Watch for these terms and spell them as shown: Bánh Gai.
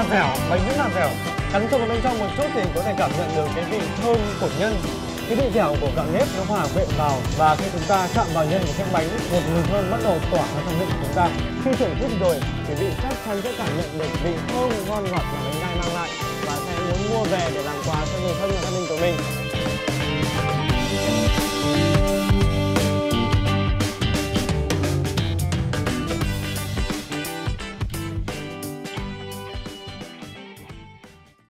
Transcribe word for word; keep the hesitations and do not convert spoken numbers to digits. là dẻo, bánh rất là dẻo. Cắn cho vào bên trong một chút thì có thể cảm nhận được cái vị thơm của nhân, cái vị dẻo của gạo nếp nó hòa quyện vào, và khi chúng ta chạm vào nhân của chiếc bánh, một mùi thơm bắt đầu tỏa ra trong miệng của chúng ta. Khi thưởng thức rồi thì vị chắc chắn sẽ cảm nhận được vị thơm ngon ngọt mà bánh gai mang lại, và sẽ muốn mua về để làm quà cho người thân và gia đình của mình.